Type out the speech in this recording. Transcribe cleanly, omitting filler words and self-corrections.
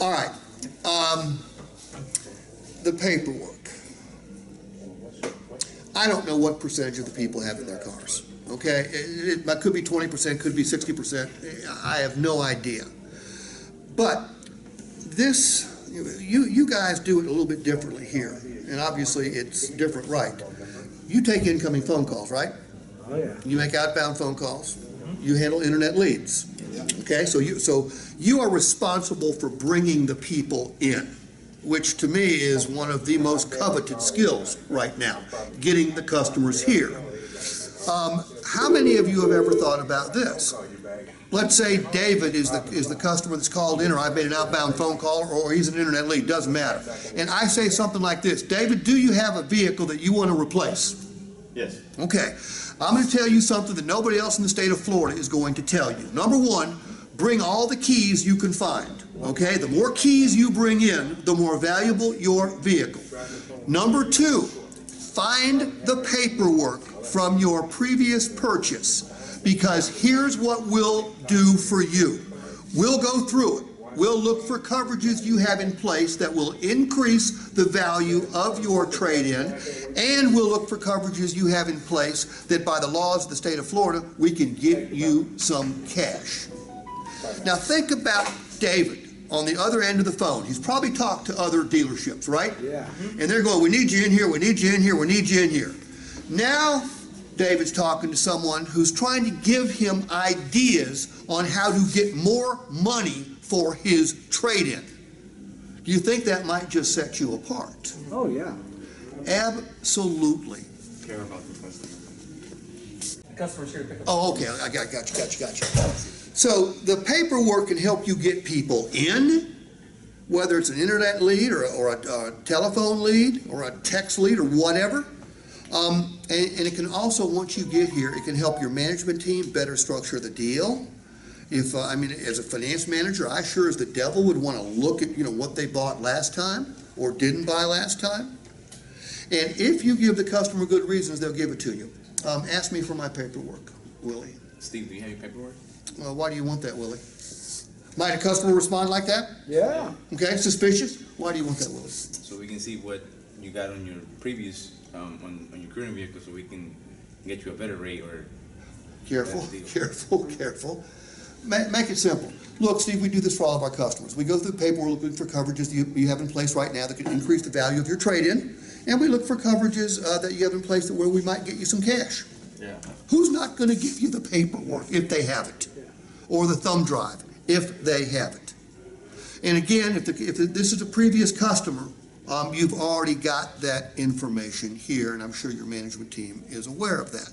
All right. The paperwork. I don't know what percentage of the people have in their cars. Okay, it could be 20%, could be 60%. I have no idea. But this, you guys do it a little bit differently here, and obviously it's different, right? You take incoming phone calls, right? Oh yeah. You make outbound phone calls. Mm-hmm. You handle internet leads. Yeah. Okay, so you are responsible for bringing the people in, which to me is one of the most coveted skills right now, getting the customers here. How many of you have ever thought about this? Let's say David is the customer that's called in, or I've made an outbound phone call, or he's an internet lead, doesn't matter. And I say something like this: David, do you have a vehicle that you want to replace? Yes. Okay. I'm going to tell you something that nobody else in the state of Florida is going to tell you. Number one, bring all the keys you can find. Okay? The more keys you bring in, the more valuable your vehicle. Number two, find the paperwork from your previous purchase, because here's what we'll do for you. We'll go through it. We'll look for coverages you have in place that will increase the value of your trade-in, and we'll look for coverages you have in place that by the laws of the state of Florida, we can give you some cash. Now think about David on the other end of the phone. He's probably talked to other dealerships, right? Yeah. And they're going, we need you in here, we need you in here, we need you in here. Now David's talking to someone who's trying to give him ideas on how to get more money for his trade-in. Do you think that might just set you apart? Oh, yeah. Absolutely. Care about the customer. The customer's here to pick up. Oh, okay. I got you. So the paperwork can help you get people in, whether it's an internet lead or a telephone lead or a text lead or whatever. And it can also, once you get here, it can help your management team better structure the deal. If I mean, as a finance manager, I sure as the devil would want to look at what they bought last time or didn't buy last time. And if you give the customer good reasons, they'll give it to you. Ask me for my paperwork, Willie. Steve, do you have your paperwork? Why do you want that, Willie? Might a customer respond like that? Yeah. Okay, suspicious. Why do you want that, Willie? So we can see what you got on your previous, on your current vehicle, so we can get you a better rate or... Careful. Make it simple. Look, Steve, we do this for all of our customers. We go through paperwork looking for coverages you have in place right now that can increase the value of your trade-in, and we look for coverages that you have in place where we might get you some cash. Yeah. Who's not going to give you the paperwork if they have it, or the thumb drive if they have it? And again, if this is a previous customer, you've already got that information here, and I'm sure your management team is aware of that.